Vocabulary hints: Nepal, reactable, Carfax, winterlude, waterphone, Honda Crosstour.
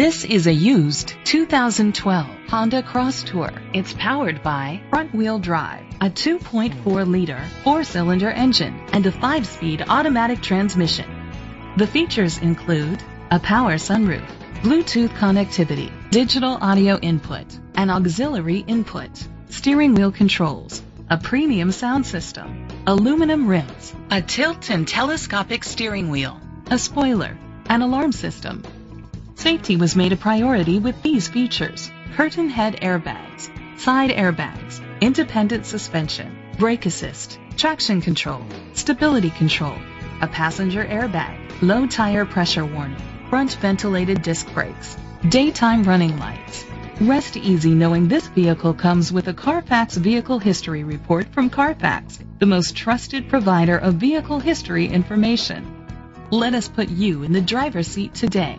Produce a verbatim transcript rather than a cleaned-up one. This is a used two thousand twelve Honda Crosstour. It's powered by front-wheel drive, a two point four liter four-cylinder engine, and a five-speed automatic transmission. The features include a power sunroof, Bluetooth connectivity, digital audio input, an auxiliary input, steering wheel controls, a premium sound system, aluminum rims, a tilt and telescopic steering wheel, a spoiler, an alarm system. Safety was made a priority with these features: curtain head airbags, side airbags, independent suspension, brake assist, traction control, stability control, a passenger airbag, low tire pressure warning, front ventilated disc brakes, daytime running lights. Rest easy knowing this vehicle comes with a Carfax Vehicle History Report from Carfax, the most trusted provider of vehicle history information. Let us put you in the driver's seat today.